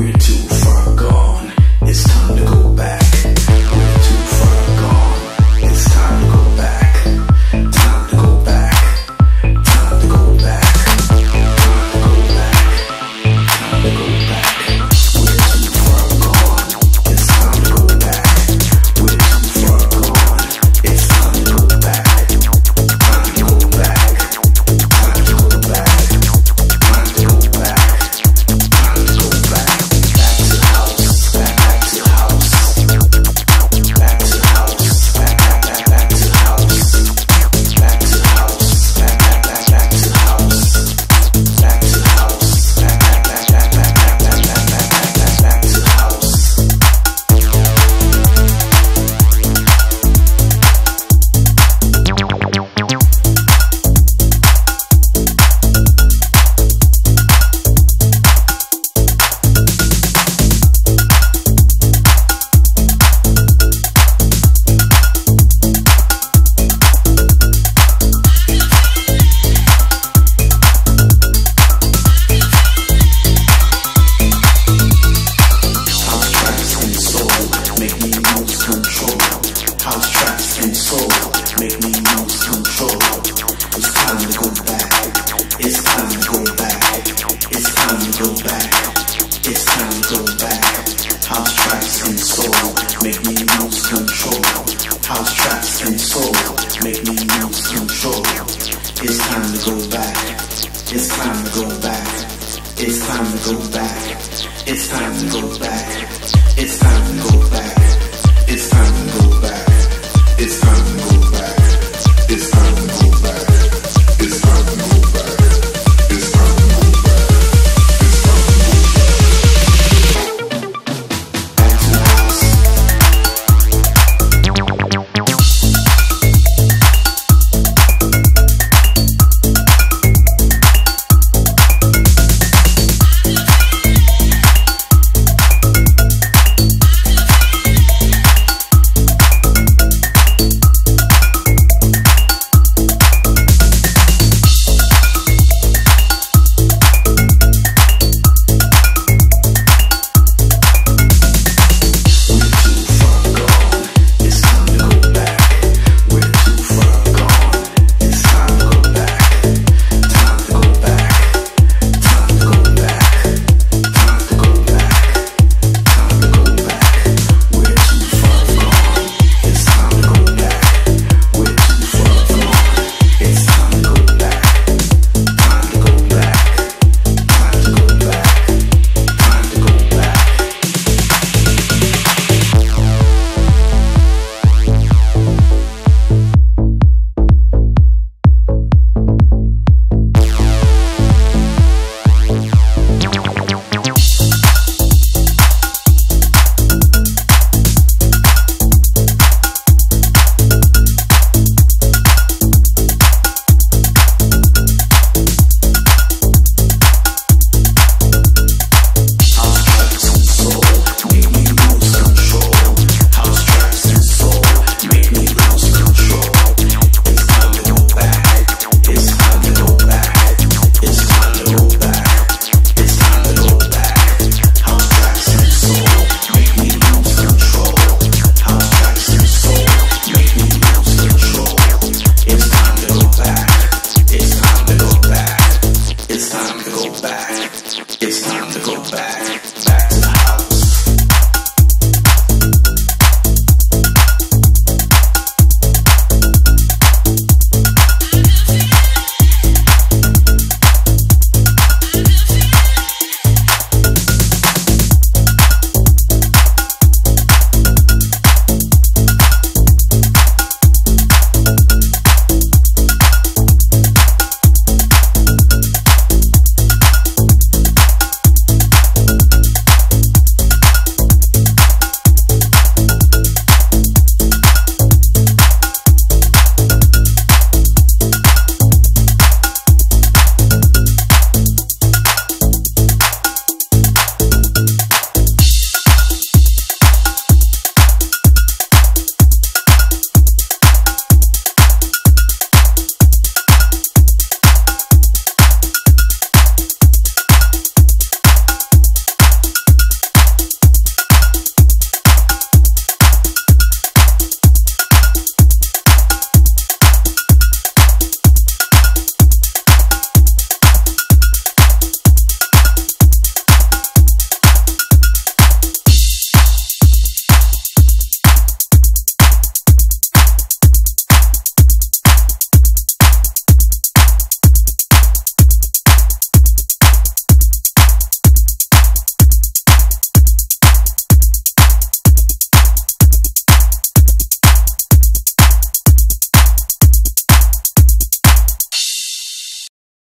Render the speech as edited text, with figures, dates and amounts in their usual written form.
We're too far gone, it's time to go back. We're too far gone, it's time to go back. Time to go back, time to go back. Time to go back, time to go back. We're too far gone, it's time to go back. We're too far gone, it's time to go back. Time to go back, time to go back. Time to go back, time to go back. It's time to go back, it's time to go back, it's time to go back. House tracks and soul make me lose control. House tracks and soul make me lose control. It's time to go back, it's time to go back, it's time to go back, it's time to go back, it's time to go back.